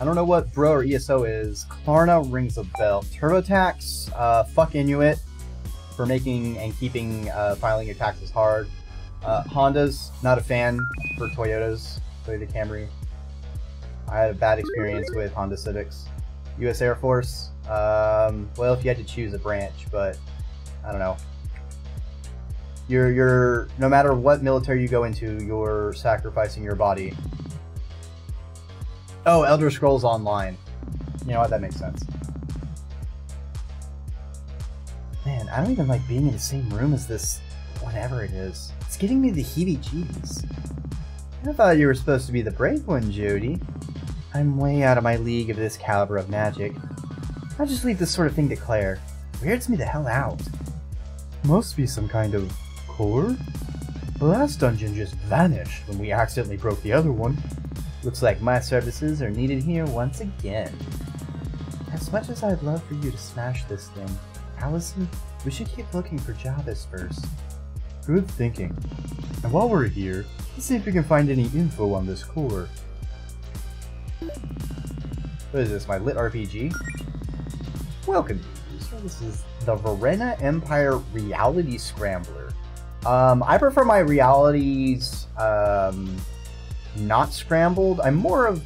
I don't know what bro or ESO is. Klarna rings a bell. TurboTax, fuck Inuit for making and keeping filing your taxes hard. Hondas, not a fan for Toyotas, Toyota Camry. I had a bad experience with Honda Civics. U.S. Air Force, well, if you had to choose a branch, but I don't know. You're no matter what military you go into, you're sacrificing your body. Oh, Elder Scrolls Online. You know what? That makes sense. Man, I don't even like being in the same room as this, whatever it is. It's getting me the heebie-jeebies. I thought you were supposed to be the brave one, Jody. I'm way out of my league of this caliber of magic. I'll just leave this sort of thing to Claire. Weirds me the hell out. Must be some kind of core? The last dungeon just vanished when we accidentally broke the other one. Looks like my services are needed here once again. As much as I'd love for you to smash this thing, Allison, we should keep looking for Jarvis first. Good thinking. And while we're here, let's see if we can find any info on this core. What is this, my lit RPG? Welcome to the user. This is the Verena Empire Reality Scrambler. I prefer my realities not scrambled. I'm more of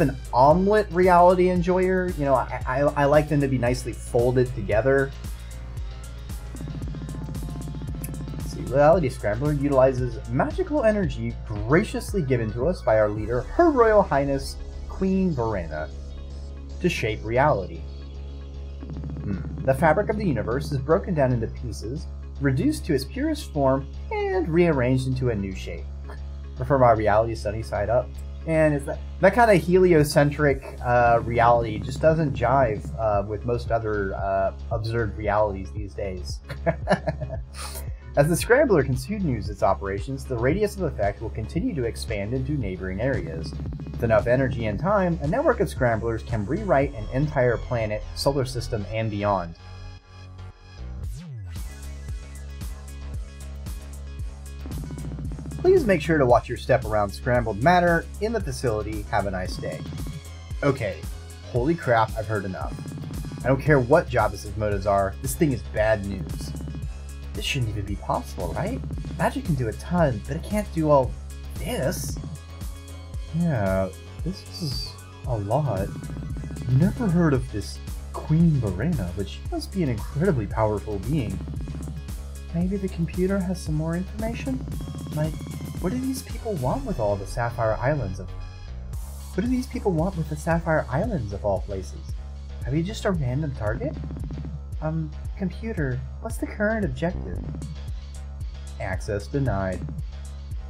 an omelet reality enjoyer. You know, I like them to be nicely folded together. Let's see, Reality Scrambler utilizes magical energy graciously given to us by our leader, Her Royal Highness Queen Verena, to shape reality. The fabric of the universe is broken down into pieces, reduced to its purest form, and rearranged into a new shape. Prefer my reality sunny side up. And it's that kind of heliocentric reality just doesn't jive with most other observed realities these days. As the Scrambler continues its operations, the radius of effect will continue to expand into neighboring areas. With enough energy and time, a network of Scramblers can rewrite an entire planet, solar system, and beyond. Please make sure to watch your step around scrambled matter in the facility. Have a nice day. Okay, holy crap, I've heard enough. I don't care what Jarvis's motives are, this thing is bad news. This shouldn't even be possible, right? Magic can do a ton, but it can't do all this. Yeah, this is a lot. Never heard of this Queen Verena, but she must be an incredibly powerful being. Maybe the computer has some more information? Like, what do these people want with all the Sapphire Islands of... What do these people want with the Sapphire Islands of all places? Are we just a random target? Computer, what's the current objective? Access denied.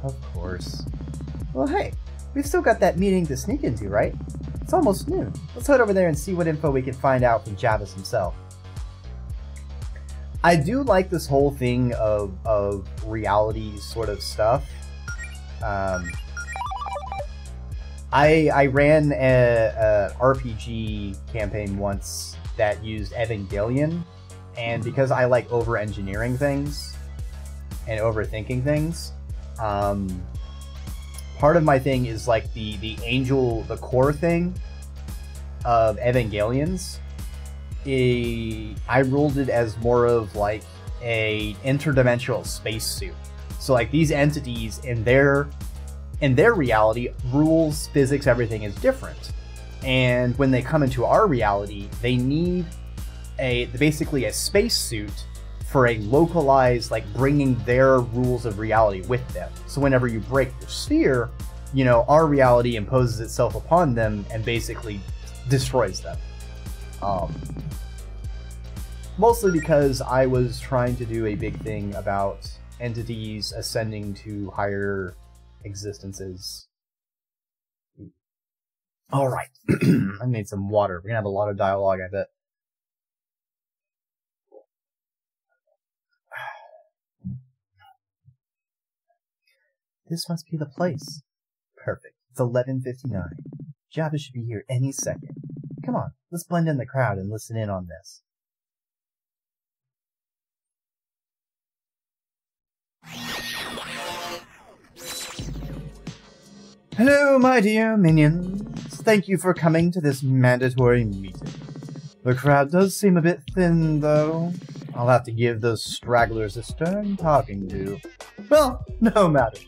Of course. Well, hey, we've still got that meeting to sneak into, right? It's almost noon. Let's head over there and see what info we can find out from Jarvis himself. I do like this whole thing of reality sort of stuff. I ran a RPG campaign once that used Evangelion, and because I like over-engineering things and overthinking things, part of my thing is like the core thing of Evangelions. I ruled it as more of like a interdimensional spacesuit. So like these entities in their reality, rules, physics, everything is different. And when they come into our reality, they need basically a spacesuit for a localized, like bringing their rules of reality with them. So whenever you break the sphere, you know, our reality imposes itself upon them and basically destroys them. Mostly because I was trying to do a big thing about entities ascending to higher existences. Alright, I need some water. We're gonna have a lot of dialogue, I bet. This must be the place. Perfect. It's 11:59. Jarvis should be here any second. Come on, let's blend in the crowd and listen in on this. Hello, my dear minions. thank you for coming to this mandatory meeting. The crowd does seem a bit thin, though. I'll have to give those stragglers a stern talking to. Well, no matter.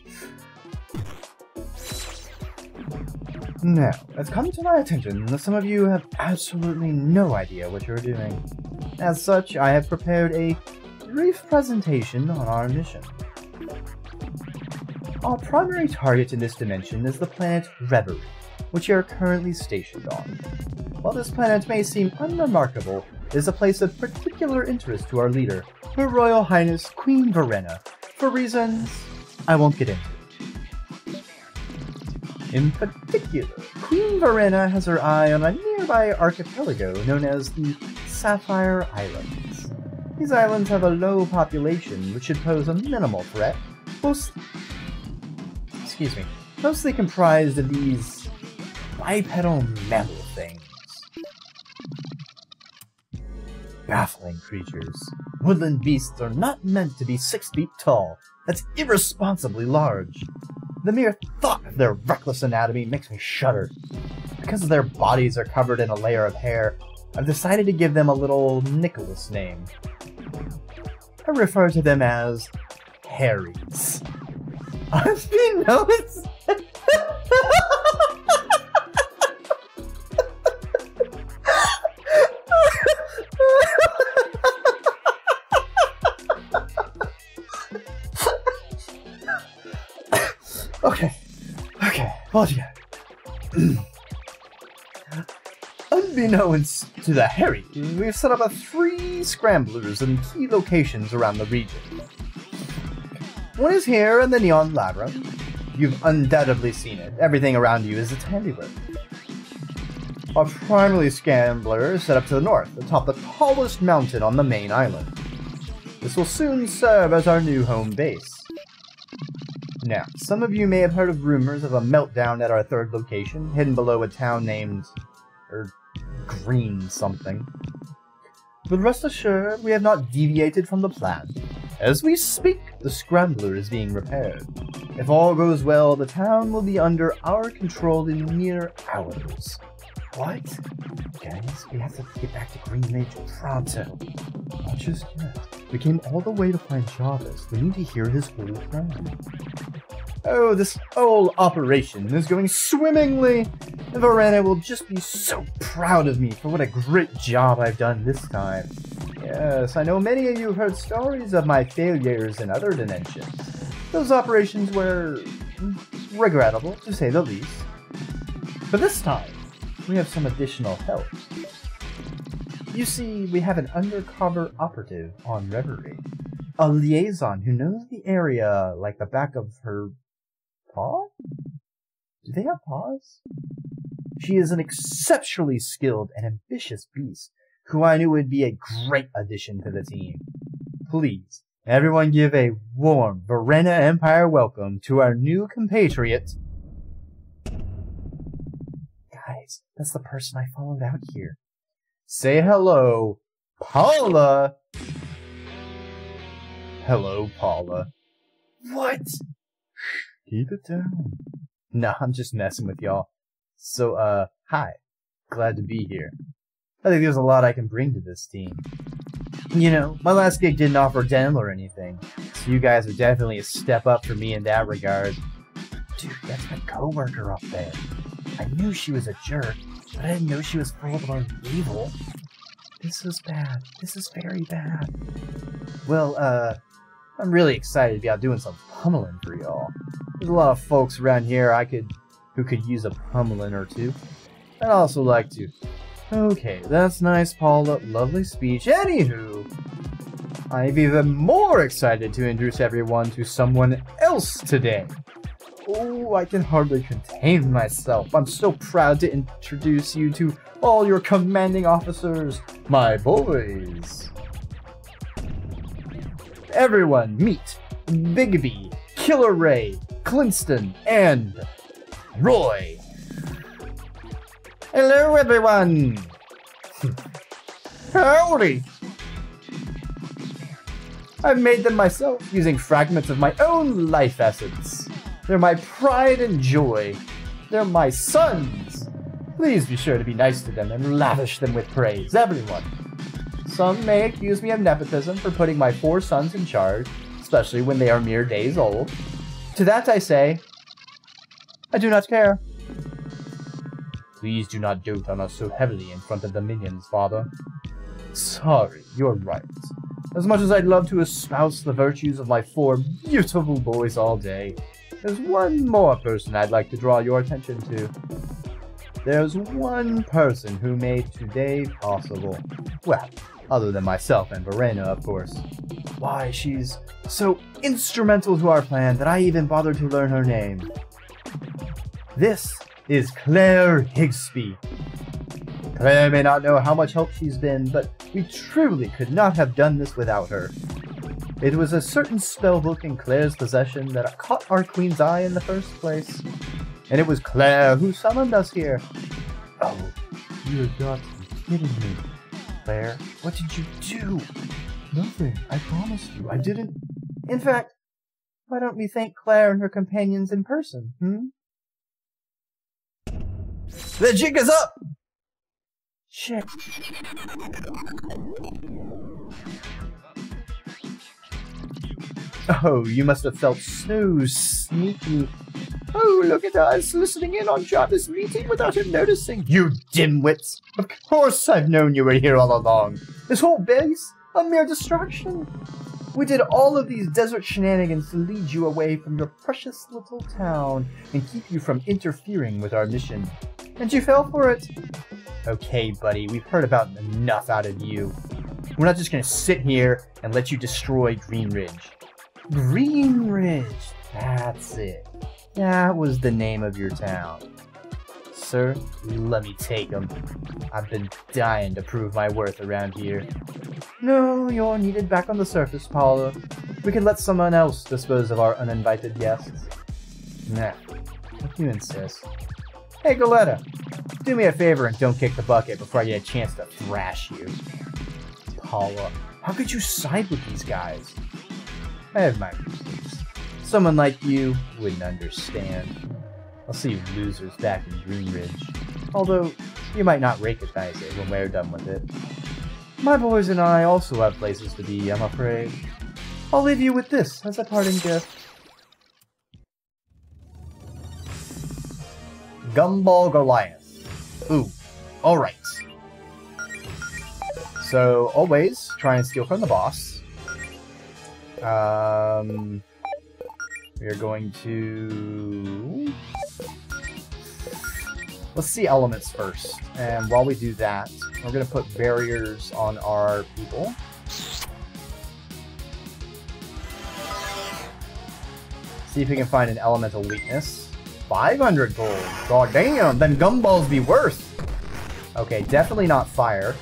Now, it's come to my attention that some of you have absolutely no idea what you're doing. As such, I have prepared a brief presentation on our mission. Our primary target in this dimension is the planet Reverie, which you are currently stationed on. While this planet may seem unremarkable, it is a place of particular interest to our leader, Her Royal Highness Queen Verena, for reasons I won't get into. In particular, Queen Verena has her eye on a nearby archipelago known as the Sapphire Islands. These islands have a low population, which should pose a minimal threat, mostly comprised of these bipedal mammal things. Baffling creatures. Woodland beasts are not meant to be 6 feet tall. That's irresponsibly large. The mere thought of their reckless anatomy makes me shudder. Because their bodies are covered in a layer of hair, I've decided to give them a little Nicholas name. I refer to them as Harrys. I've been noticed! Unbeknownst to the Harry, we've set up a 3 scramblers in key locations around the region. One is here in the Neon Labyrinth. You've undoubtedly seen it. Everything around you is its handiwork. Our primary scrambler is set up to the north, atop the tallest mountain on the main island. This will soon serve as our new home base. Now, some of you may have heard of rumors of a meltdown at our 3rd location, hidden below a town named... Green something. But rest assured, we have not deviated from the plan. As we speak, the scrambler is being repaired. If all goes well, the town will be under our control in mere hours. What? Guys, we have to get back to Green Ridge pronto. Not just yet. We came all the way to find Jarvis. We need to hear his whole plan. Oh, this whole operation is going swimmingly! Verena will just be so proud of me for what a great job I've done this time. Yes, I know many of you heard stories of my failures in other dimensions. Those operations were... regrettable, to say the least. But this time, we have some additional help. You see, we have an undercover operative on Reverie. A liaison who knows the area like the back of her paw? Do they have paws? She is an exceptionally skilled and ambitious beast who I knew would be a great addition to the team. Please, everyone give a warm Verena Empire welcome to our new compatriot. Guys, that's the person I followed out here. Say hello, Paula! Hello, Paula. What? Keep it down. Nah, I'm just messing with y'all. So, hi. Glad to be here. I think there's a lot I can bring to this team. You know, my last gig didn't offer dental or anything, so you guys are definitely a step up for me in that regard. Dude, that's my coworker up there. I knew she was a jerk, but I didn't know she was full of evil. This is bad. This is very bad. Well, I'm really excited to be out doing some pummeling for y'all. There's a lot of folks around here who could use a pummeling or two. I'd also like to. Okay, that's nice, Paula. Lovely speech. Anywho, I'm even more excited to introduce everyone to someone else today. Oh, I can hardly contain myself. I'm so proud to introduce you to all your commanding officers, my boys. Everyone, meet Bigby, Killer Ray, Clinston, and Roy. Hello, everyone. Howdy. I've made them myself using fragments of my own life essence. They're my pride and joy. They're my sons. Please be sure to be nice to them and lavish them with praise, everyone. Some may accuse me of nepotism for putting my four sons in charge, especially when they are mere days old. To that I say, I do not care. Please do not dote on us so heavily in front of the minions, Father. Sorry, you're right. As much as I'd love to espouse the virtues of my four beautiful boys all day, there's one more person I'd like to draw your attention to. There's one person who made today possible. Well, other than myself and Verena, of course. Why, she's so instrumental to our plan that I even bothered to learn her name. This is Claire Higsby. Claire may not know how much help she's been, but we truly could not have done this without her. It was a certain spellbook in Claire's possession that caught our queen's eye in the first place. And it was Claire who summoned us here. Oh, you're not kidding me. Claire, what did you do? Nothing, I promise you, I didn't. In fact, why don't we thank Claire and her companions in person, The jig is up! Shit. Oh, you must have felt so sneaky. Oh, look at us, listening in on Jarvis' meeting without him noticing. You dimwits! Of course I've known you were here all along. This whole base, a mere distraction. We did all of these desert shenanigans to lead you away from your precious little town and keep you from interfering with our mission. And you fell for it. Okay, buddy, we've heard about enough out of you. We're not just gonna sit here and let you destroy Green Ridge. Green Ridge, that's it. That was the name of your town. Sir, let me take him. I've been dying to prove my worth around here. No, you're needed back on the surface, Paula. We can let someone else dispose of our uninvited guests. Nah, if you insist. Hey, Goletta, do me a favor and don't kick the bucket before I get a chance to thrash you. Paula, how could you side with these guys? I have my reasons. Someone like you wouldn't understand. I'll see you losers back in Green Ridge. Although, you might not recognize it when we're done with it. My boys and I also have places to be, I'm afraid. I'll leave you with this as a parting gift. Gumball Goliath. Ooh, alright. So, always try and steal from the boss. We are going to... Let's see elements first. And while we do that, we're going to put barriers on our people. See if we can find an elemental weakness. 500 gold. God damn, then gumballs be worth. Okay, definitely not fire.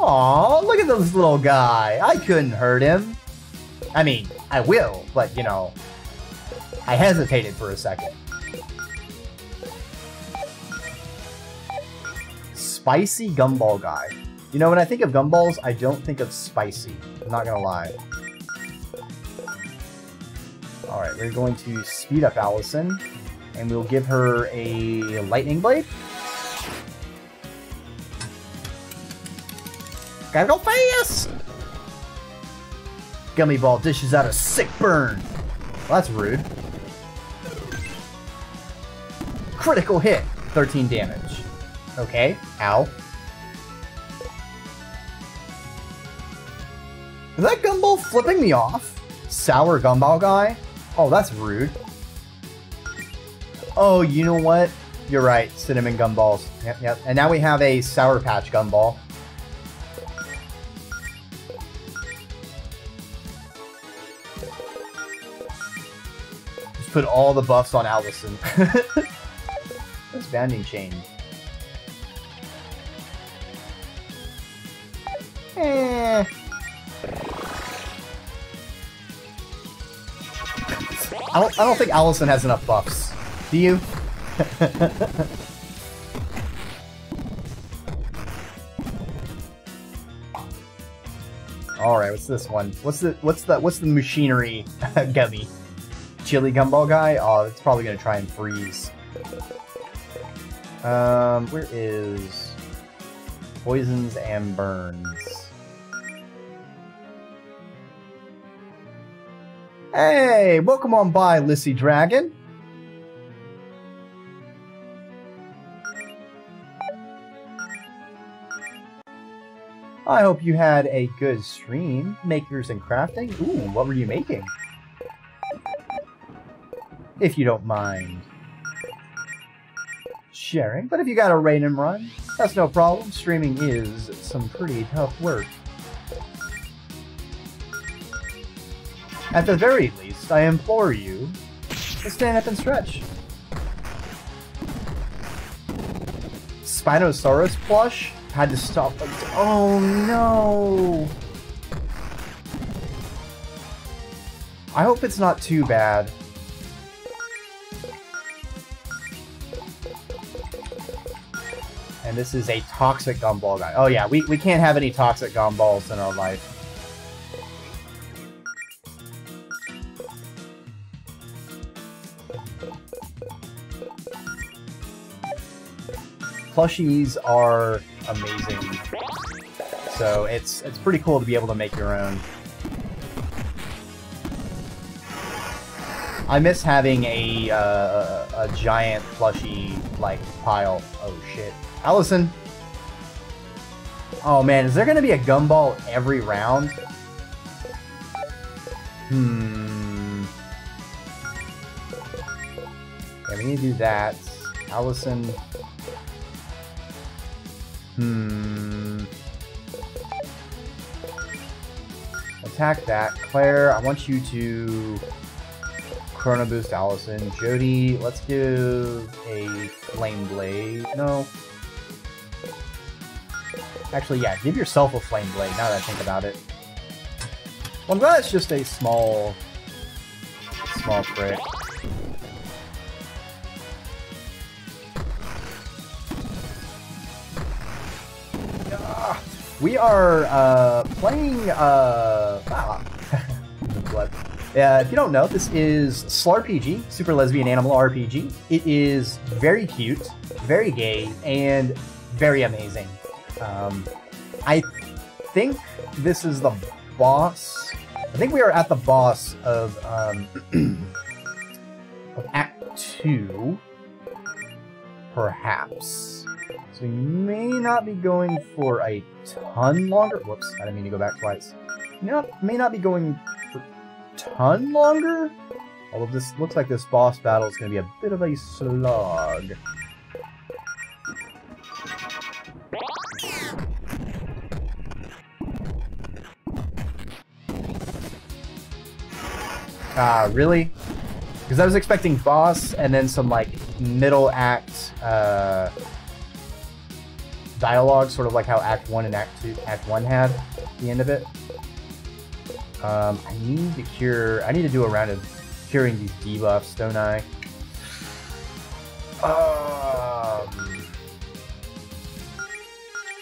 Aw, look at this little guy. I couldn't hurt him. I mean, I will, but, you know, I hesitated for a second. Spicy gumball guy. You know, when I think of gumballs, I don't think of spicy. I'm not gonna lie. Alright, we're going to speed up Allison, and we'll give her a lightning blade. Gotta go fast! Gummy ball dishes out a sick burn. Well, that's rude. Critical hit, 13 damage. Okay, ow. Is that gumball flipping me off? Sour gumball guy? Oh, that's rude. Oh, you know what? You're right, cinnamon gumballs. Yep, yep. And now we have a Sour Patch gumball. Put all the buffs on Allison. That's banding chain. Eh. I don't think Allison has enough buffs. Do you? All right. What's this one? What's the machinery gummy? Chili gumball guy? Oh, it's probably gonna try and freeze. Where is poisons and burns? Hey, welcome on by, Lissy Dragon. I hope you had a good stream. Makers and crafting? Ooh, what were you making? If you don't mind sharing, but if you got a raid and run, that's no problem. Streaming is some pretty tough work. At the very least, I implore you to stand up and stretch. Spinosaurus plush? Had to stop. Oh no! I hope it's not too bad. And this is a toxic gumball guy. Oh yeah, we can't have any toxic gumballs in our life. Plushies are amazing, so it's pretty cool to be able to make your own. I miss having a giant plushie like pile. Oh shit, Allison! Oh man, is there gonna be a gumball every round? Yeah, we need to do that, Allison. Attack that. Claire, I want you to Chrono Boost Allison. Jody, let's give a Flame Blade. No. Actually, yeah, give yourself a Flame Blade now that I think about it. Well, I'm glad it's just a small crit. We are playing. If you don't know, this is SLRPG, Super Lesbian Animal RPG. It is very cute, very gay, and very amazing. I think this is the boss. I think we are at the boss of of Act 2, perhaps. So we may not be going for a ton longer. Whoops, I didn't mean to go back twice. May not be going for a ton longer. Although this looks like this boss battle is going to be a bit of a slog. Ah, really? Because I was expecting boss and then some like middle act dialogue, sort of like how Act 1 and Act 1 had at the end of it. I need to do a round of curing these debuffs, don't I?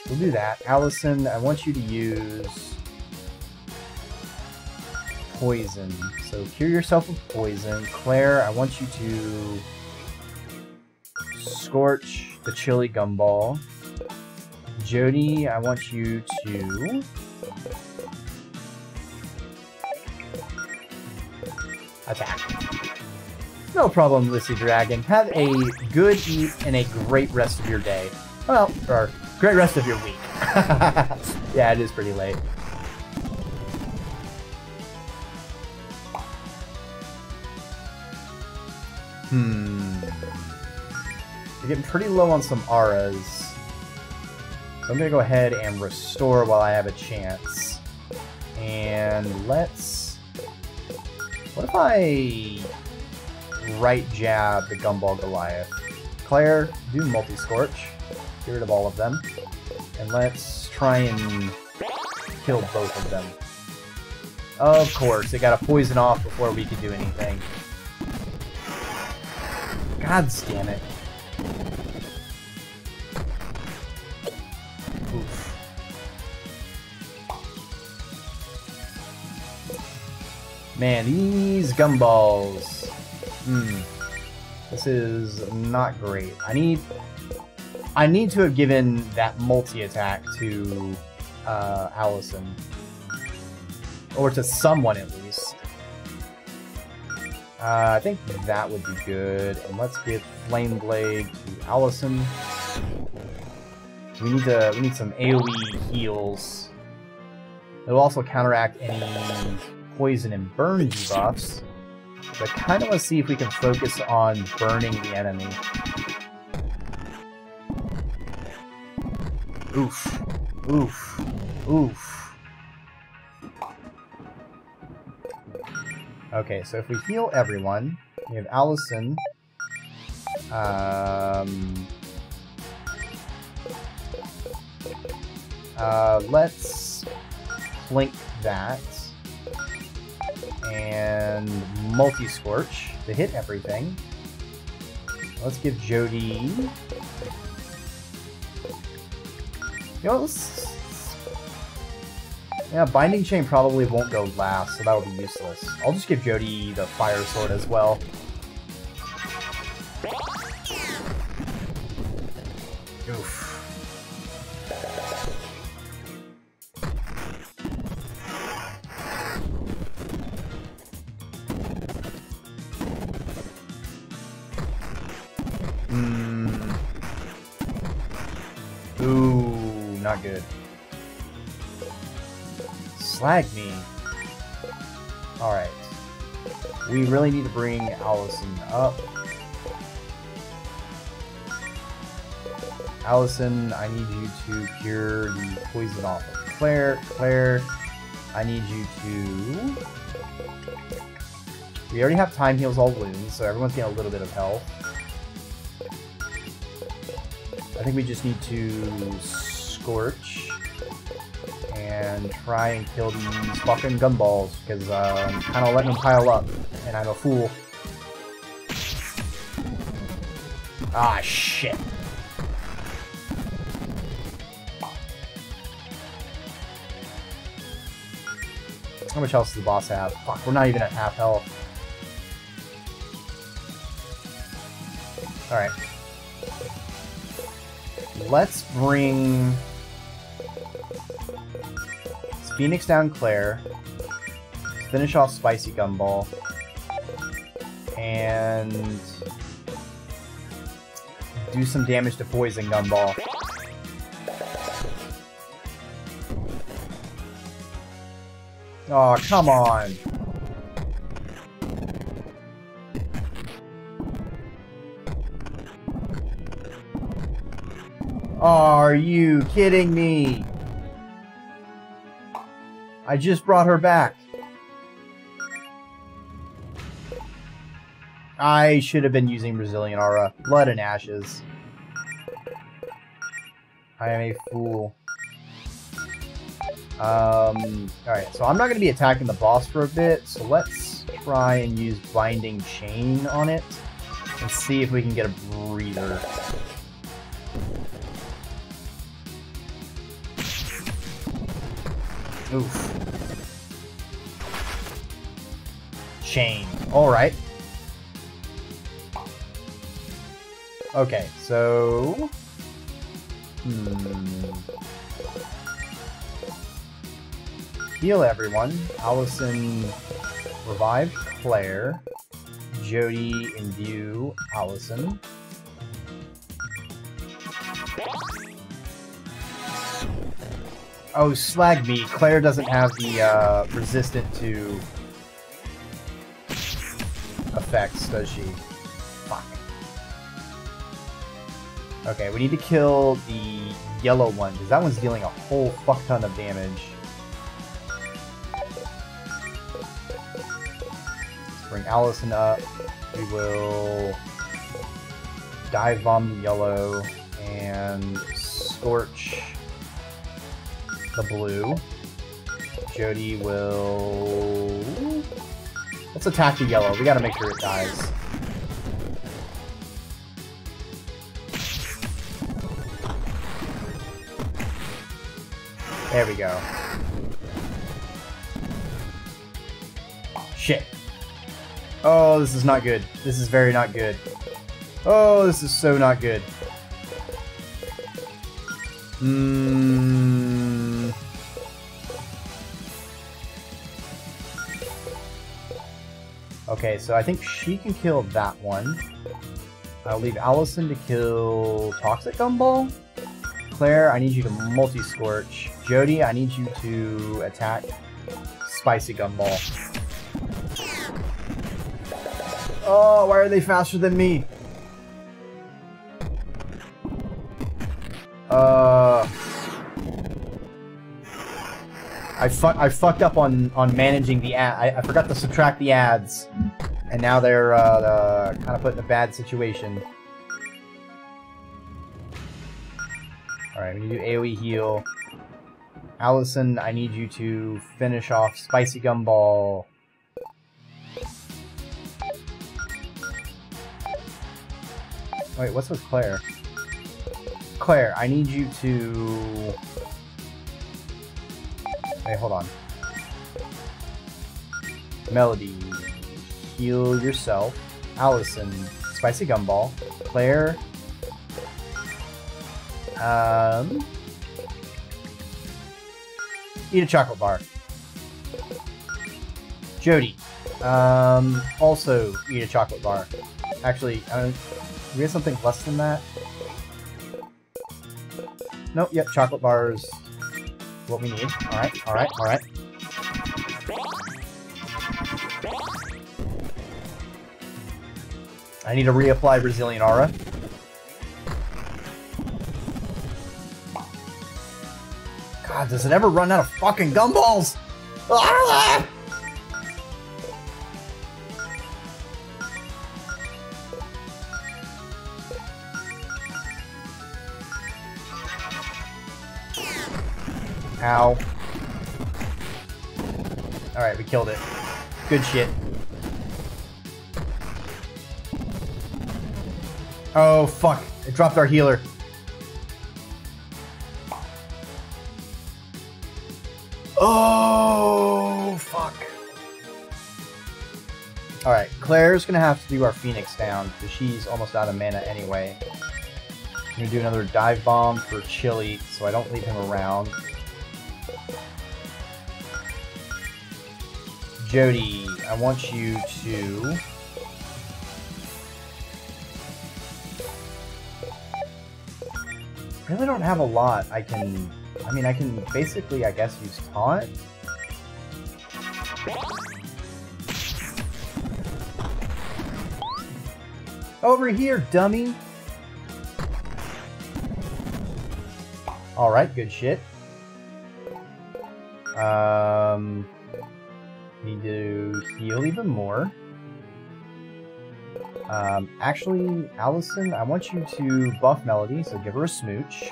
We'll do that. Allison, I want you to use poison. So cure yourself with poison. Claire, I want you to scorch the chili gumball. Jody, I want you to attack. No problem, Lissy Dragon. Have a good eat and a great rest of your day. Well, or great rest of your week. Yeah, it is pretty late. We're getting pretty low on some auras. So I'm going to go ahead and restore while I have a chance. And let's... What if I right jab the Gumball Goliath? Claire, do multi-scorch. Get rid of all of them. And let's try and kill both of them. Of course, they got to poison off before we could do anything. God damn it. Man, these gumballs. This is not great. I need I need to have given that multi-attack to Allison. Or to someone, at least. I think that would be good. And let's give Flame Blade to Allison. We need some AoE heals. It'll also counteract any poison and burn debuffs. But I kind of want to see if we can focus on burning the enemy. Oof. Oof. Oof. Okay, so if we heal everyone, we have Allison. Let's blink that. And multi-scorch to hit everything. Let's give Jody... You know, yeah, Binding Chain probably won't go last, so that'll be useless. I'll just give Jody the Fire Sword as well. Oof. Ooh, not good. Slag me. Alright. We really need to bring Allison up. Allison, I need you to cure the poison off of Claire. Claire, I need you to... We already have Time Heals All Wounds, so everyone's getting a little bit of health. I think we just need to Scorch. And try and kill these fucking gumballs, because I'm kind of letting them pile up, and I'm a fool. Ah, shit. How much health does the boss have? Fuck, we're not even at half health. Alright. Let's bring... Phoenix down Claire, finish off Spicy Gumball, and do some damage to Poison Gumball. Aw, oh, come on! Are you kidding me? I just brought her back. I should have been using Brazilian Aura. Blood and Ashes. I am a fool. Alright, so I'm not going to be attacking the boss for a bit, so let's try and use Binding Chain on it and see if we can get a breather. Oof. Chain. Alright. Okay, so... Heal everyone. Allison revived Claire. Jody imbue Allison. Oh, slag me. Claire doesn't have the resistant to effects, does she? Fuck. Okay, we need to kill the yellow one, because that one's dealing a whole fuck ton of damage. Let's bring Allison up. We will dive bomb the yellow and scorch the blue. Jody will... Let's attack the yellow. We gotta make sure it dies. There we go. Shit. Oh, this is not good. This is very not good. Oh, this is so not good. Okay, so I think she can kill that one. I'll leave Allison to kill Toxic Gumball. Claire, I need you to multi-scorch. Jody, I need you to attack Spicy Gumball. Oh, why are they faster than me? I fucked up on managing the ad. I forgot to subtract the ads, and now they're kind of put in a bad situation. All right, we need to do AoE heal. Allison, I need you to finish off Spicy Gumball. Wait, what's with Claire? Claire, I need you to... Hey, hold on. Melody, heal yourself. Allison, Spicy Gumball. Claire... eat a chocolate bar. Jody, also eat a chocolate bar. Actually, we have something less than that. Nope, yep, chocolate bars. What we need. Alright, alright, alright. I need to reapply Brazilian Aura. God, does it ever run out of fucking gumballs? Ah! Ow. Alright, we killed it. Good shit. Oh, fuck. It dropped our healer. Oh, fuck. Alright, Claire's gonna have to do our Phoenix down, because she's almost out of mana anyway. I'm gonna do another dive bomb for Chili, so I don't leave him around. Jody, I want you to... I really don't have a lot. I mean, I can basically, I guess, use Taunt. Over here, dummy! Alright, good shit. Need to heal even more. Actually, Allison, I want you to buff Melody, so give her a smooch.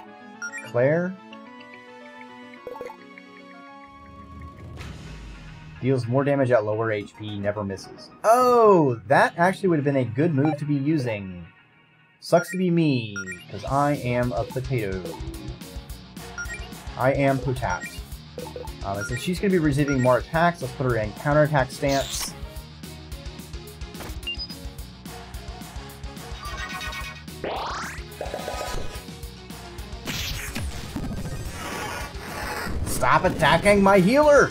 Claire deals more damage at lower HP, never misses. Oh, that actually would have been a good move to be using. Sucks to be me, because I am a potato. I am potat. And since she's going to be receiving more attacks, let's put her in counterattack stance. Stop attacking my healer!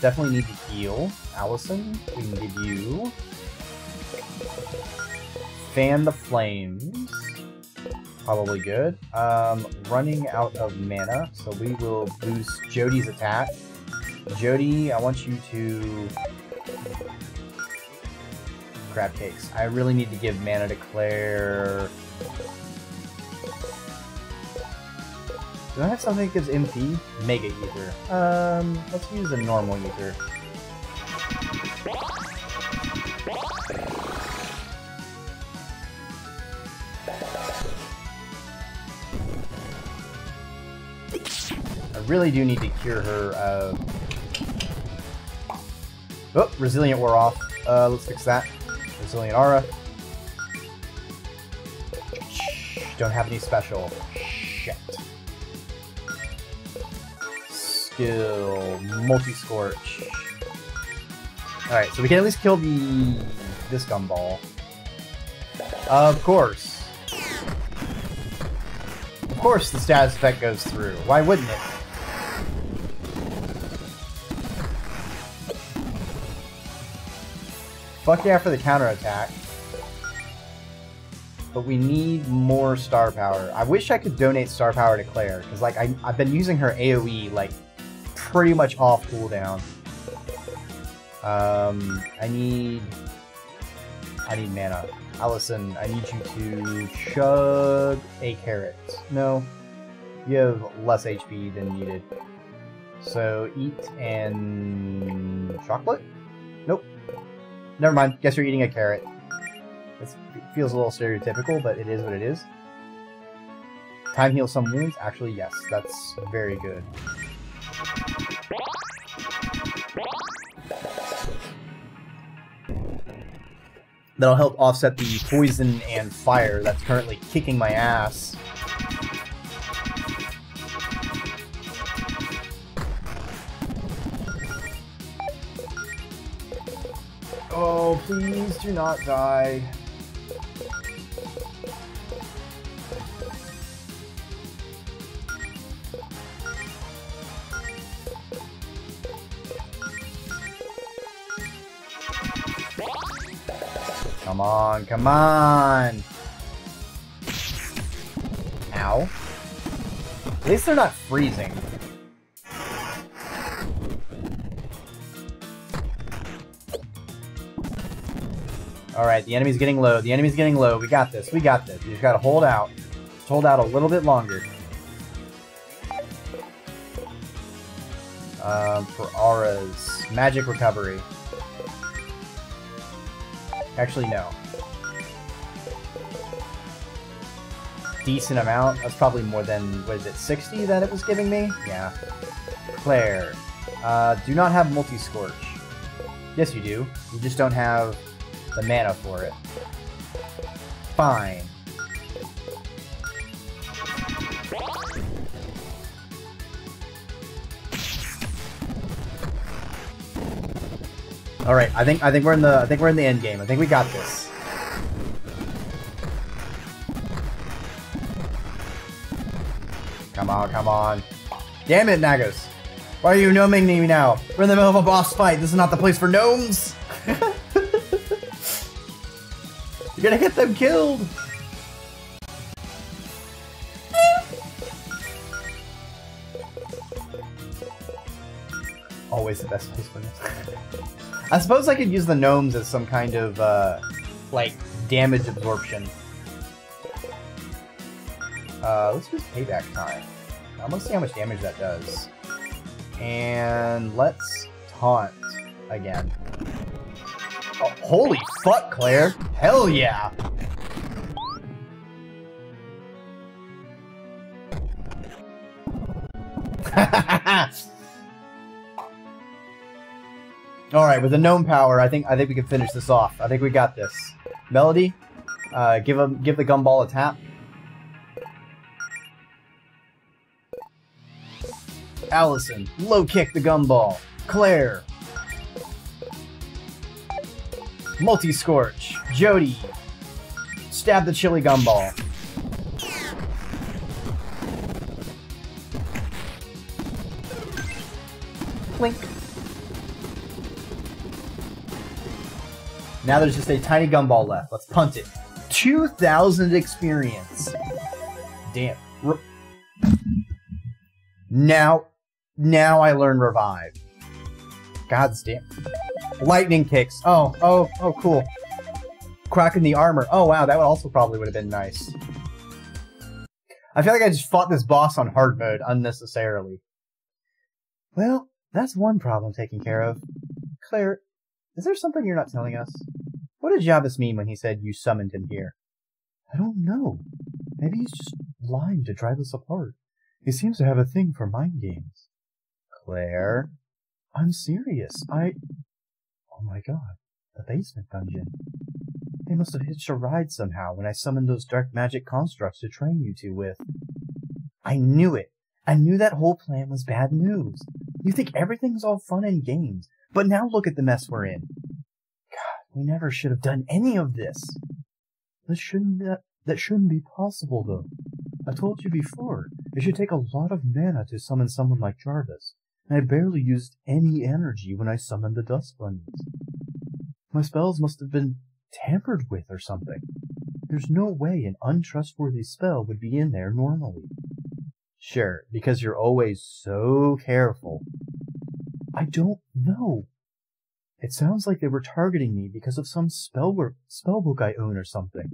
Definitely need to heal. Allison, we can give you... Fan the Flames. Probably good. Running out of mana, so we will boost Jody's attack. Jody, I want you to... Crab cakes. I really need to give mana to Claire. Do I have something that gives MP? Mega Ether. Let's use a normal Ether. Really do need to cure her. Oh, Resilient wore off. Let's fix that. Resilient Aura. Shh, don't have any special. Shit. Skill. Multi-Scorch. Alright, so we can at least kill this Gumball. Of course. Of course the status effect goes through. Why wouldn't it? Fuck yeah for the counterattack. But we need more star power. I wish I could donate star power to Claire, because like I've been using her AoE like pretty much off cooldown. I need mana. Allison, I need you to chug a carrot. No, you have less HP than needed. So eat and chocolate? Nope. Never mind. Guess you're eating a carrot. It feels a little stereotypical, but it is what it is. Time heals some wounds? Actually, yes. That's very good. That'll help offset the poison and fire that's currently kicking my ass. Oh, please do not die. Come on, come on! Ow. At least they're not freezing. Alright, the enemy's getting low, the enemy's getting low. We got this, we got this. You just gotta hold out. Just hold out a little bit longer. For auras. Magic recovery. Actually, no. Decent amount. That's probably more than, what is it, 60 that it was giving me? Yeah. Claire. Do not have multi-scorch. Yes, you do. You just don't have the mana for it. Fine. All right, I think we're in the end game. I think we got this. Come on, come on! Damn it, Nagus! Why are you gnoming me now? We're in the middle of a boss fight. This is not the place for gnomes. You're gonna get them killed. Always the best place for this. I suppose I could use the gnomes as some kind of, like, damage absorption. Let's use payback time. I'm gonna see how much damage that does. And let's taunt again. Oh, holy fuck, Claire! Hell yeah! All right, with the gnome power, I think we can finish this off. I think we got this. Melody, give the Gumball a tap. Allison, low kick the Gumball. Claire, multi scorch. Jody, stab the chili Gumball. Plink. Now there's just a tiny Gumball left. Let's punt it. 2,000 experience. Damn. Now I learn revive. God's damn. Lightning kicks. Oh, cool. Cracking the armor. Oh wow, that also probably would have been nice. I feel like I just fought this boss on hard mode unnecessarily. Well, that's one problem taken care of. Claire, is there something you're not telling us? What did Jarvis mean when he said you summoned him here? I don't know. Maybe he's just lying to drive us apart. He seems to have a thing for mind games. Claire? I'm serious. Oh my god. The basement dungeon. They must have hitched a ride somehow when I summoned those dark magic constructs to train you two with. I knew it. I knew that whole plan was bad news. You think everything's all fun and games. But now look at the mess we're in. We never should have done any of this. That shouldn't be possible, though. I told you before, it should take a lot of mana to summon someone like Jarvis, and I barely used any energy when I summoned the dust bunnies. My spells must have been tampered with or something. There's no way an untrustworthy spell would be in there normally. Sure, because you're always so careful. I don't know. It sounds like they were targeting me because of some spellbook I own or something.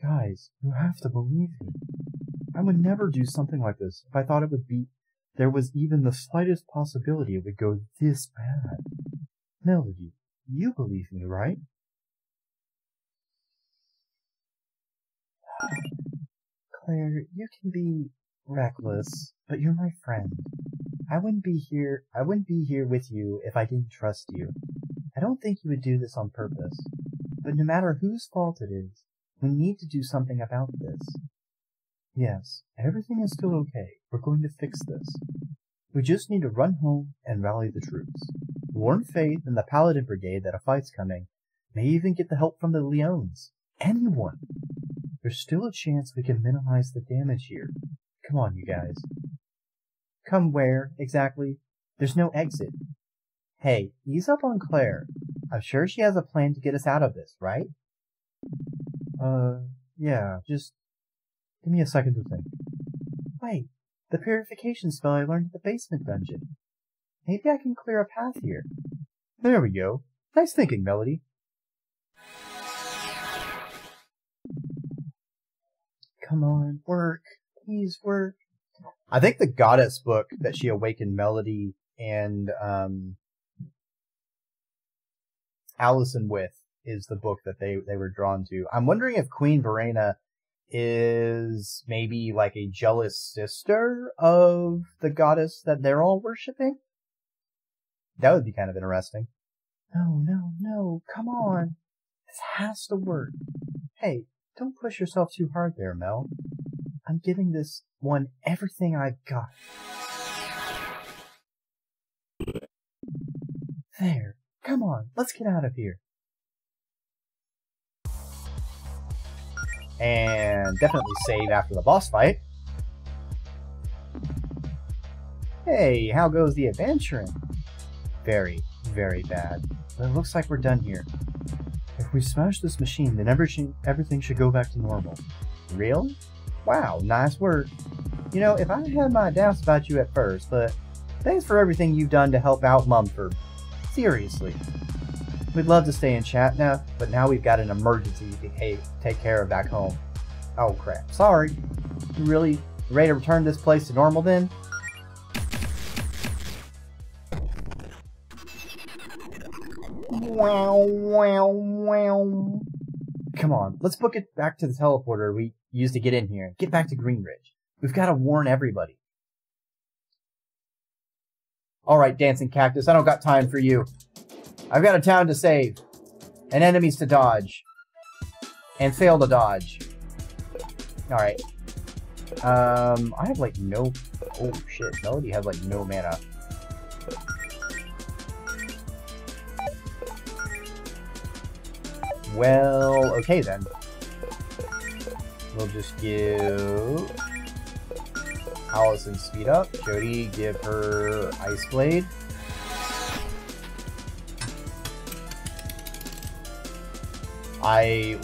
Guys, you have to believe me. I would never do something like this if I thought it would be... There was even the slightest possibility it would go this bad. Melody, you believe me, right? Claire, you can be reckless, but you're my friend. I wouldn't be here with you if I didn't trust you. I don't think you would do this on purpose. But no matter whose fault it is, we need to do something about this. Yes, everything is still okay. We're going to fix this. We just need to run home and rally the troops. Warn Faith and the Paladin Brigade that a fight's coming. May even get the help from the Leones. Anyone! There's still a chance we can minimize the damage here. Come on, you guys. Come where, exactly? There's no exit. Hey, ease up on Claire. I'm sure she has a plan to get us out of this, right? Yeah, just give me a second to think. Wait, the purification spell I learned at the basement dungeon. Maybe I can clear a path here. There we go. Nice thinking, Melody. Come on, work. Please work. I think the goddess book that she awakened Melody and Allison with is the book that they were drawn to. I'm wondering if Queen Verena is maybe like a jealous sister of the goddess that they're all worshipping? That would be kind of interesting. No, no, no. Come on. This has to work. Hey, don't push yourself too hard there, Mel. I'm giving this one everything I've got. There. Come on, let's get out of here. And definitely save after the boss fight. Hey, how goes the adventuring? Very, very bad. But it looks like we're done here. If we smash this machine, then everything should go back to normal. Really? Wow, nice work. You know, if I had my doubts about you at first, but thanks for everything you've done to help out Mumford. Seriously. We'd love to stay and chat now, but now we've got an emergency to take care of back home. Oh crap, sorry. You really ready to return this place to normal then? Wow, wow, wow. Come on, let's book it back to the teleporter we used to get in here. Get back to Greenbridge. We've got to warn everybody. Alright, Dancing Cactus, I don't got time for you. I've got a town to save, and enemies to dodge, and fail to dodge. Alright. I have like no... Oh shit, Melody has like no mana. Well, okay then. We'll just give Allison speed up. Jody, give her Ice Blade.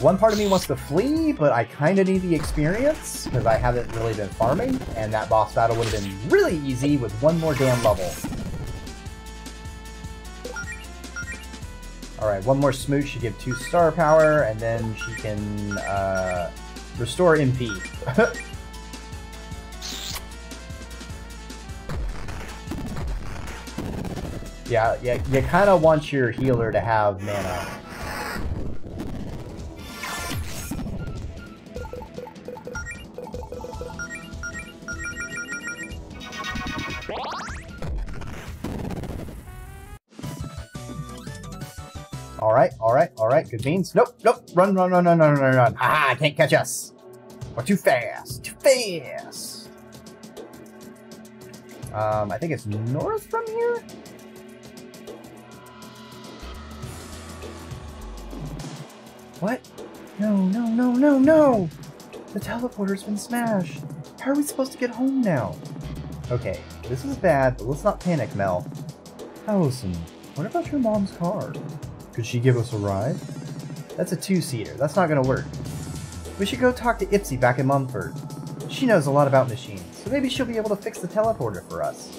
One part of me wants to flee, but I kind of need the experience because I haven't really been farming, and that boss battle would have been really easy with one more damn level. Alright, one more smooch should give 2 star power, and then she can restore MP. yeah, you kind of want your healer to have mana. Alright, good beans. Nope, run. Ah, can't catch us. We're too fast. I think it's north from here? What? No! The teleporter's been smashed! How are we supposed to get home now? Okay, this is bad, but let's not panic, Mel. Allison, what about your mom's car? Could she give us a ride? That's a two-seater, that's not gonna work. We should go talk to Ifsy back in Mumford. She knows a lot about machines, so maybe she'll be able to fix the teleporter for us.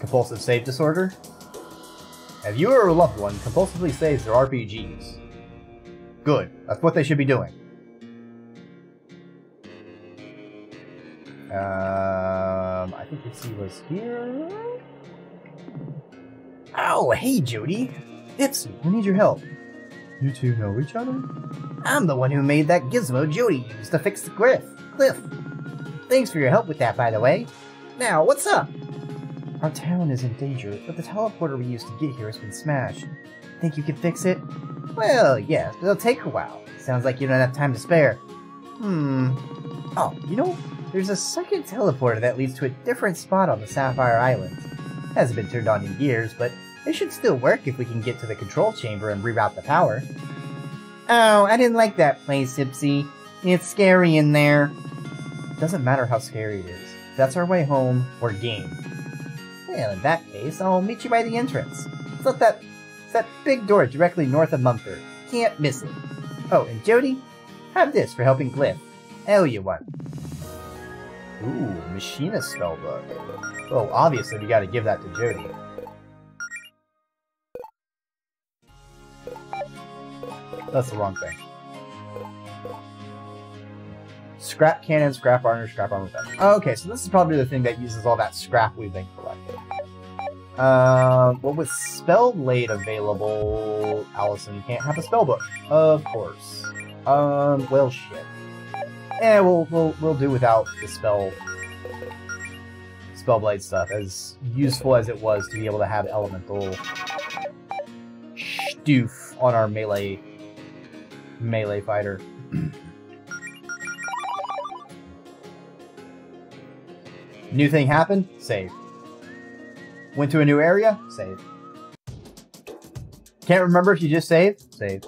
Compulsive save disorder? If you or a loved one compulsively saves their RPGs. Good. That's what they should be doing. I think Ifsy was here. Oh, hey Jody! Ifsy, we need your help. You two know each other? I'm the one who made that gizmo Jody used to fix the cliff. Thanks for your help with that, by the way. Now, what's up? Our town is in danger, but the teleporter we used to get here has been smashed. Think you can fix it? Well, yes, but it'll take a while. Sounds like you don't have time to spare. Oh, you know, there's a second teleporter that leads to a different spot on the Sapphire Islands. Hasn't been turned on in years, but it should still work if we can get to the control chamber and reroute the power. Oh, I didn't like that place, Ifsy. It's scary in there. Doesn't matter how scary it is. If that's our way home, we're game. And in that case, I'll meet you by the entrance. It's that big door directly north of Mumford. Can't miss it. Oh, and Jody, have this for helping Cliff. I owe you one. Ooh, machinist spellbook. Well, obviously you gotta give that to Jody. That's the wrong thing. Scrap cannon, scrap armor weapon. Oh, okay, so this is probably the thing that uses all that scrap we've been collecting. What was Spellblade available? Allison can't have a spellbook, of course. Well, shit. Eh, we'll do without the Spellblade stuff. As useful as it was to be able to have elemental stoof on our melee fighter. New thing happened? Save. Went to a new area? Save. Can't remember if you just saved? Save.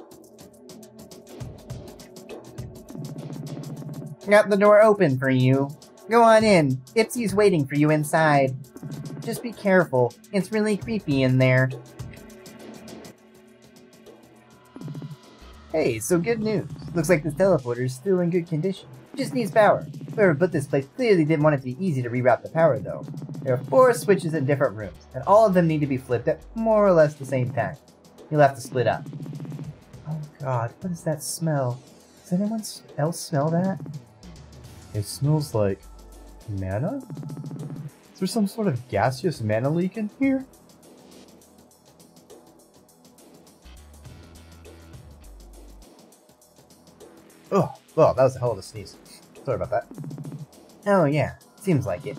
Got the door open for you. Go on in. Ifsy's waiting for you inside. Just be careful. It's really creepy in there. Hey, so good news. Looks like the teleporter's still in good condition. Just needs power. Whoever built this place clearly didn't want it to be easy to reroute the power, though. There are 4 switches in different rooms, and all of them need to be flipped at more or less the same time. You'll have to split up. Oh god, what is that smell? Does anyone else smell that? It smells like... mana? Is there some sort of gaseous mana leak in here? Ugh. Well, that was a hell of a sneeze. Sorry about that. Oh yeah, seems like it.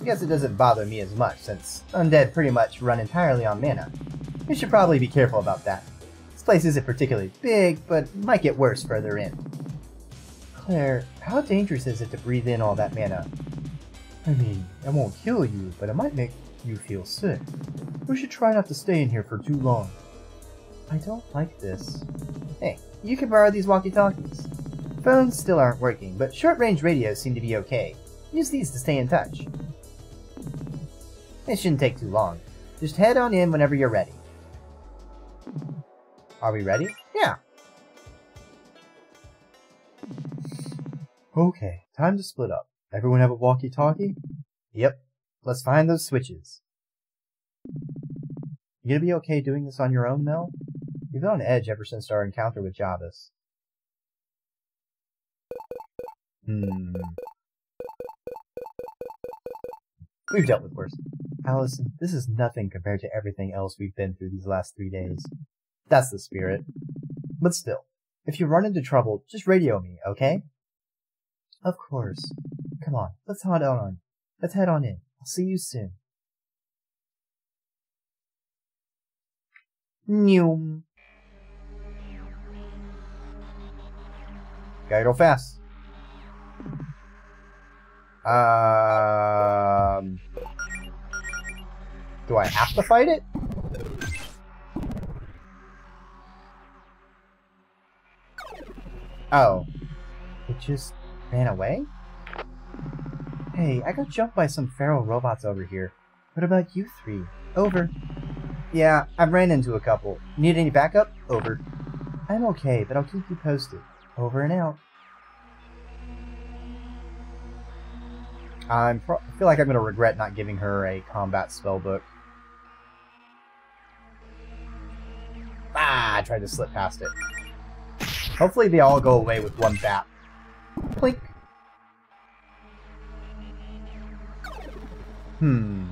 I guess it doesn't bother me as much, since undead pretty much run entirely on mana. We should probably be careful about that. This place isn't particularly big, but might get worse further in. Claire, how dangerous is it to breathe in all that mana? I mean, it won't kill you, but it might make you feel sick. We should try not to stay in here for too long. I don't like this. Hey, you can borrow these walkie-talkies. Phones still aren't working, but short-range radios seem to be okay. Use these to stay in touch. It shouldn't take too long. Just head on in whenever you're ready. Are we ready? Yeah. Okay, time to split up. Everyone have a walkie-talkie? Yep. Let's find those switches. You gonna be okay doing this on your own, Mel? You've been on edge ever since our encounter with Jarvis. We've dealt with worse. Allison, this is nothing compared to everything else we've been through these last 3 days. That's the spirit. But still, if you run into trouble, just radio me, okay? Of course. Come on, let's head on in. I'll see you soon. Nyum. Gotta go fast. Do I have to fight it? Oh. It just ran away? Hey, I got jumped by some feral robots over here. What about you three? Over. Yeah, I've ran into a couple. Need any backup? Over. I'm okay, but I'll keep you posted. Over and out. I feel like I'm going to regret not giving her a combat spellbook. Ah, I tried to slip past it. Hopefully they all go away with one bap. Plink. Hmm.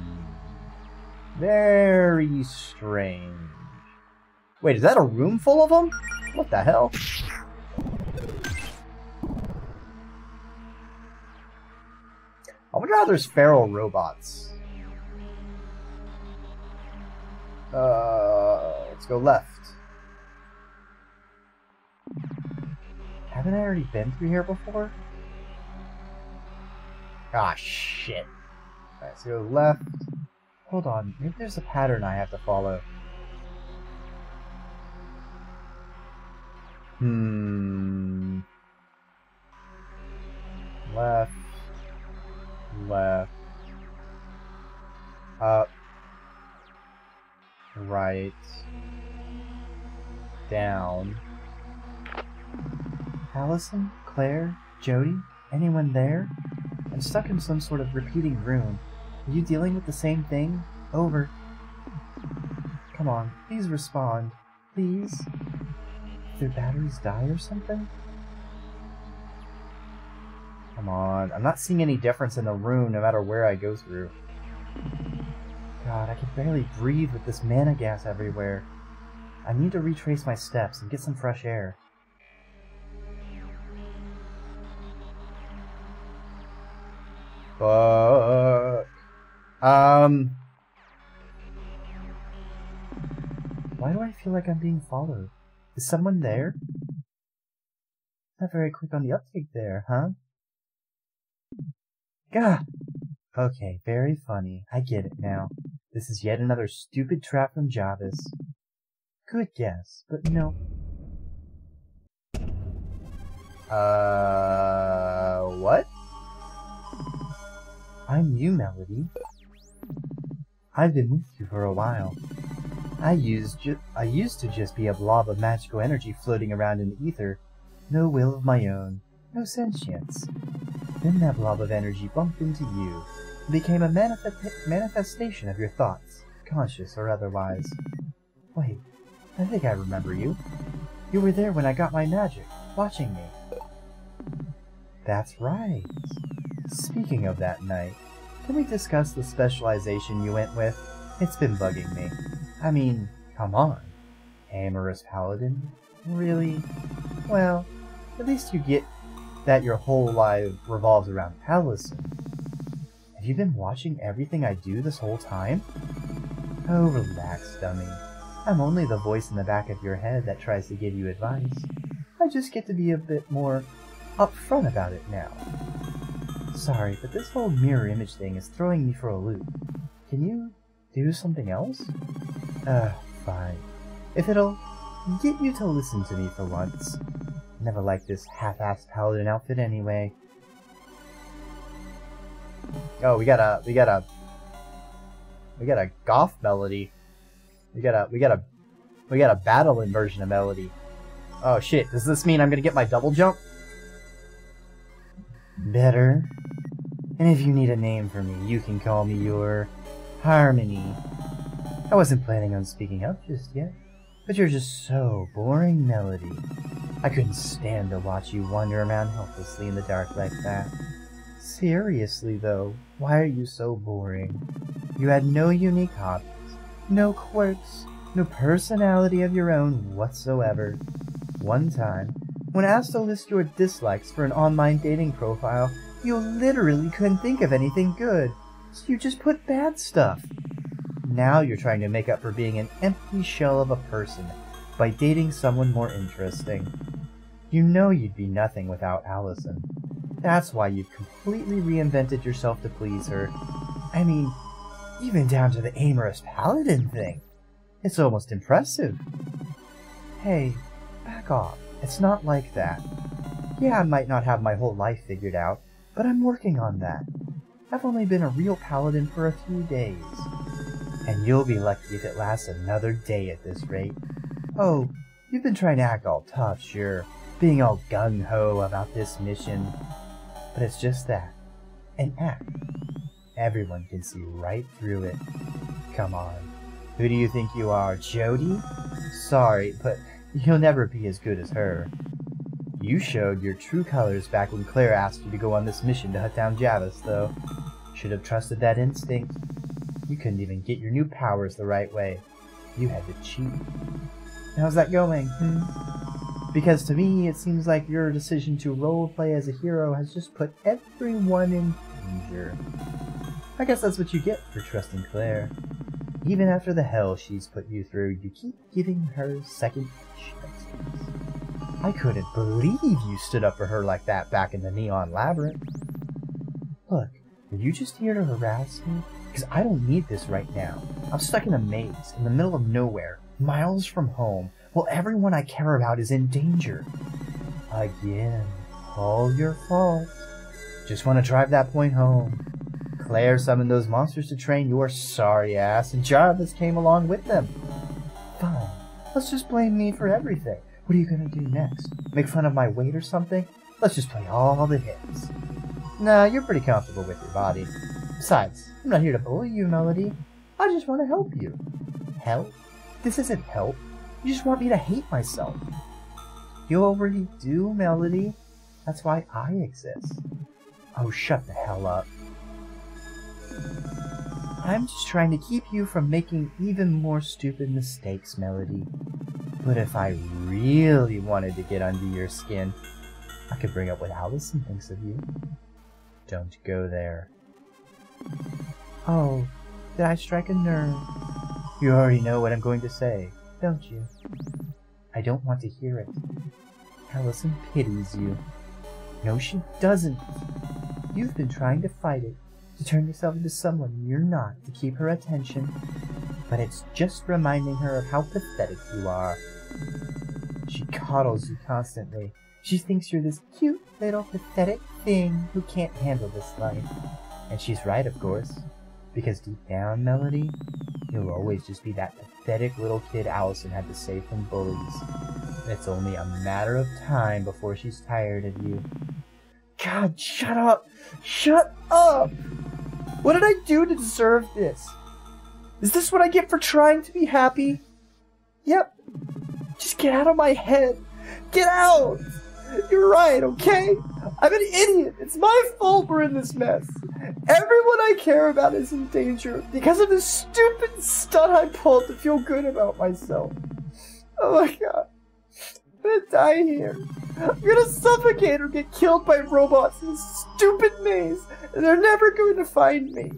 Very strange. Wait, is that a room full of them? What the hell? I wonder how there's feral robots. Let's go left. Haven't I already been through here before? Ah, shit. Alright, let's go left. Hold on, maybe there's a pattern I have to follow. Hmm. Left. Left, up, right, down. Allison, Claire, Jody, anyone there? I'm stuck in some sort of repeating room. Are you dealing with the same thing? Over. Come on, please respond. Please? Did their batteries die or something? Come on. I'm not seeing any difference in the room no matter where I go through. God, I can barely breathe with this mana gas everywhere. I need to retrace my steps and get some fresh air. Fuck. Why do I feel like I'm being followed? Is someone there? Not very quick on the uptake there, huh? God! Okay, very funny. I get it now. This is yet another stupid trap from Jarvis. Good guess, but no. What? I'm you, Melody. I've been with you for a while. I used to just be a blob of magical energy floating around in the ether. No will of my own. No sentience. Then that blob of energy bumped into you and became a manifestation of your thoughts, conscious or otherwise. Wait, I think I remember you. You were there when I got my magic, watching me. That's right. Speaking of that night, can we discuss the specialization you went with? It's been bugging me. I mean, come on. Amorous Paladin? Really? Well, at least you get that your whole life revolves around Allison. Have you been watching everything I do this whole time? Oh, relax, dummy. I'm only the voice in the back of your head that tries to give you advice. I just get to be a bit more upfront about it now. Sorry, but this whole mirror image thing is throwing me for a loop. Can you do something else? Fine. If it'll get you to listen to me for once. Never liked this half-assed paladin outfit anyway. Oh, we got a goth Melody. We got a battling version of Melody. Oh shit, does this mean I'm gonna get my double jump? Better. And if you need a name for me, you can call me your Harmony. I wasn't planning on speaking up just yet, but you're just so boring, Melody. I couldn't stand to watch you wander around helplessly in the dark like that. Seriously though, why are you so boring? You had no unique hobbies, no quirks, no personality of your own whatsoever. One time, when asked to list your dislikes for an online dating profile, you literally couldn't think of anything good, so you just put bad stuff. Now you're trying to make up for being an empty shell of a person by dating someone more interesting. You know you'd be nothing without Allison. That's why you've completely reinvented yourself to please her. I mean, even down to the amorous paladin thing. It's almost impressive. Hey, back off. It's not like that. Yeah, I might not have my whole life figured out, but I'm working on that. I've only been a real paladin for a few days. And you'll be lucky if it lasts another day at this rate. Oh, you've been trying to act all tough, sure, being all gung-ho about this mission. But it's just that. An act. Everyone can see right through it. Come on. Who do you think you are, Jody? Sorry, but you'll never be as good as her. You showed your true colors back when Claire asked you to go on this mission to hunt down Jarvis, though. Should have trusted that instinct. You couldn't even get your new powers the right way. You had to cheat. How's that going? Because to me, it seems like your decision to roleplay as a hero has just put everyone in danger. I guess that's what you get for trusting Claire. Even after the hell she's put you through, you keep giving her second chances. I couldn't believe you stood up for her like that back in the Neon Labyrinth. Look, are you just here to harass me? Because I don't need this right now. I'm stuck in a maze, in the middle of nowhere, miles from home, while everyone I care about is in danger. Again, all your fault. Just want to drive that point home. Claire summoned those monsters to train your sorry ass, and Jarvis came along with them. Fine, let's just blame me for everything. What are you gonna do next? Make fun of my weight or something? Let's just play all the hits. Nah, you're pretty comfortable with your body. Besides, I'm not here to bully you, Melody. I just want to help you. Help? This isn't help. You just want me to hate myself. You already do, Melody. That's why I exist. Oh, shut the hell up. I'm just trying to keep you from making even more stupid mistakes, Melody. But if I really wanted to get under your skin, I could bring up what Allison thinks of you. Don't go there. Oh, did I strike a nerve? You already know what I'm going to say, don't you? I don't want to hear it. Allison pities you. No, she doesn't. You've been trying to fight it. To turn yourself into someone you're not to keep her attention, but it's just reminding her of how pathetic you are. She coddles you constantly. She thinks you're this cute little pathetic thing who can't handle this life. And she's right, of course, because deep down, Melody, you'll always just be that pathetic little kid Allison had to save from bullies. And it's only a matter of time before she's tired of you. God, shut up! Shut up! What did I do to deserve this? Is this what I get for trying to be happy? Yep. Just get out of my head. Get out! You're right, okay? I'm an idiot. It's my fault we're in this mess. Everyone I care about is in danger because of this stupid stunt I pulled to feel good about myself. Oh my god. I'm gonna die here. I'm gonna suffocate or get killed by robots in this stupid maze, and they're never going to find me.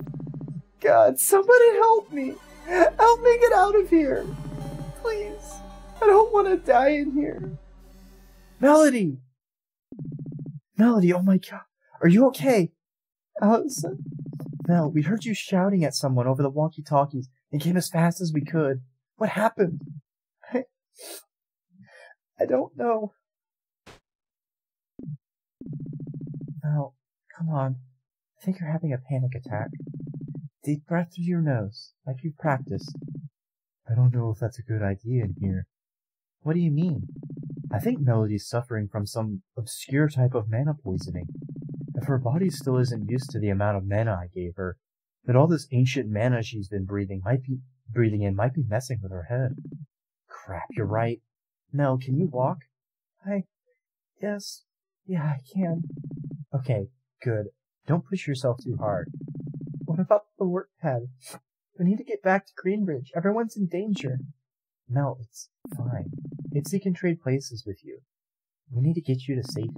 God, somebody help me. Help me get out of here. Please. I don't want to die in here. Melody! Melody, oh my god. Are you okay? Allison? Mel, we heard you shouting at someone over the walkie-talkies and came as fast as we could. What happened? I don't know. Mel, come on. I think you're having a panic attack. Deep breath through your nose, like you practiced. I don't know if that's a good idea in here. What do you mean? I think Melody's suffering from some obscure type of mana poisoning. If her body still isn't used to the amount of mana I gave her, then all this ancient mana she's been breathing in might be messing with her head. Crap, you're right. Mel, can you walk? Yes. Yeah, I can. Okay, good. Don't push yourself too hard. What about the work pad? We need to get back to Greenbridge. Everyone's in danger. Mel, it's fine. Ifsy can trade places with you. We need to get you to safety.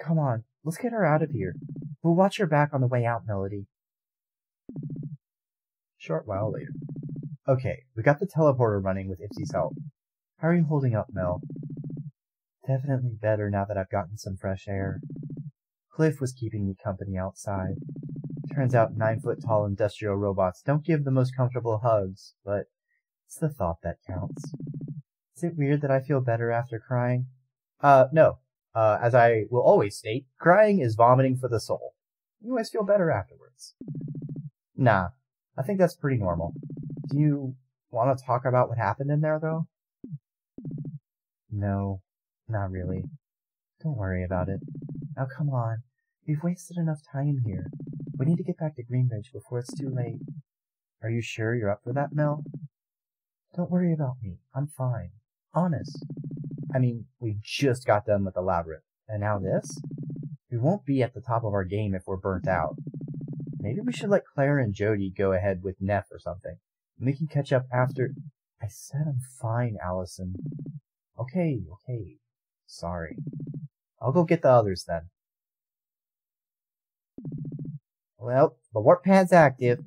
Come on, let's get her out of here. We'll watch her back on the way out, Melody. Short while later. Okay, we got the teleporter running with Ifsy's help. How are you holding up, Mel? Definitely better now that I've gotten some fresh air. Cliff was keeping me company outside. Turns out 9-foot-tall industrial robots don't give the most comfortable hugs, but it's the thought that counts. Is it weird that I feel better after crying? No. As I will always state, crying is vomiting for the soul. You always feel better afterwards. Nah, I think that's pretty normal. Do you want to talk about what happened in there, though? No, not really. Don't worry about it. Now come on, we've wasted enough time here. We need to get back to Greenbridge before it's too late. Are you sure you're up for that, Mel? Don't worry about me, I'm fine. Honest. I mean, we just got done with the labyrinth, and now this? We won't be at the top of our game if we're burnt out. Maybe we should let Claire and Jody go ahead with Neff or something, and we can catch up after— I said I'm fine, Allison. Okay. Sorry. I'll go get the others then. Well, the warp pad's active.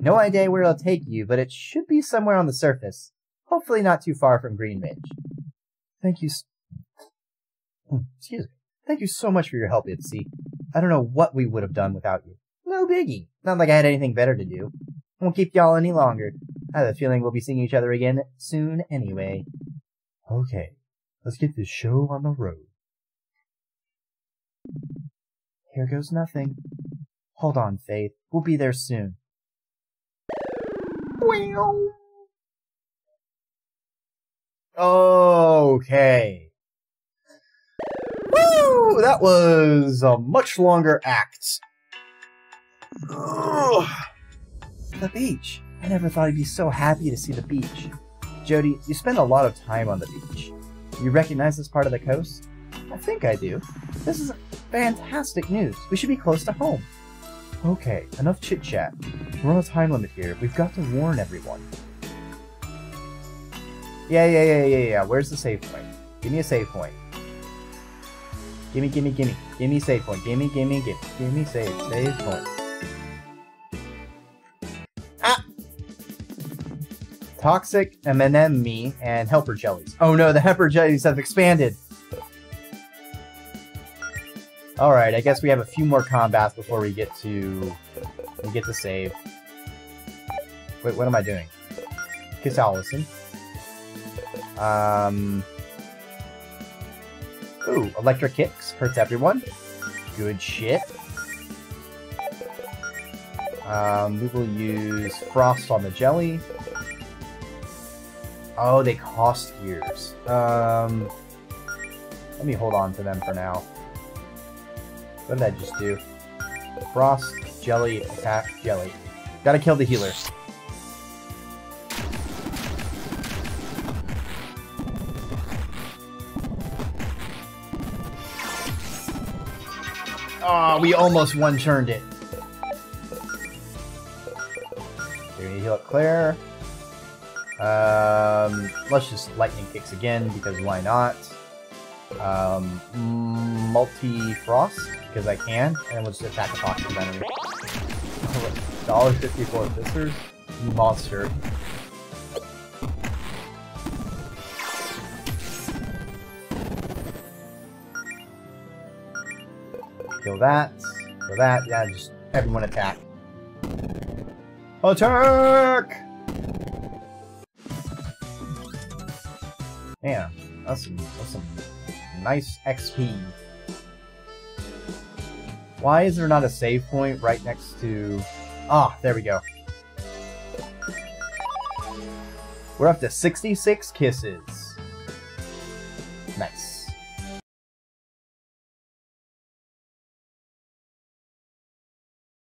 No idea where it'll take you, but it should be somewhere on the surface. Hopefully not too far from Greenbridge. Thank you so much for your help, Ifsy. I don't know what we would have done without you. No biggie. Not like I had anything better to do. I won't keep y'all any longer. I have a feeling we'll be seeing each other again soon anyway. Okay, let's get this show on the road. Here goes nothing. Hold on, Faith. We'll be there soon. Okay. Woo! That was a much longer act. Ugh. The beach. I never thought I'd be so happy to see the beach. Jody, you spend a lot of time on the beach. You recognize this part of the coast? I think I do. This is fantastic news. We should be close to home. Okay, enough chit-chat. We're on a time limit here. We've got to warn everyone. Yeah. Where's the save point? Give me a save point. Gimme. Give me save point. Gimme. Give me save point. Toxic M&M and helper jellies. Oh no, the helper jellies have expanded. All right, I guess we have a few more combats before we get to save. Wait, what am I doing? Kiss Allison. Ooh, electric kicks hurts everyone. Good shit. We will use frost on the jelly. Oh, they cost gears. Let me hold on to them for now. What did I just do? Frost, jelly, attack, jelly. Gotta kill the healer. Ah, oh, we almost one-turned it. We're gonna heal up Claire. Let's just lightning kicks again, because why not? Multi-frost, because I can, and let's just attack the box of enemy. $1.54 fissures? Monster. Kill that. Kill that. Yeah, just everyone attack. Attack! Man, that's some nice XP. Why is there not a save point right next to... Ah, there we go. We're up to 66 kisses.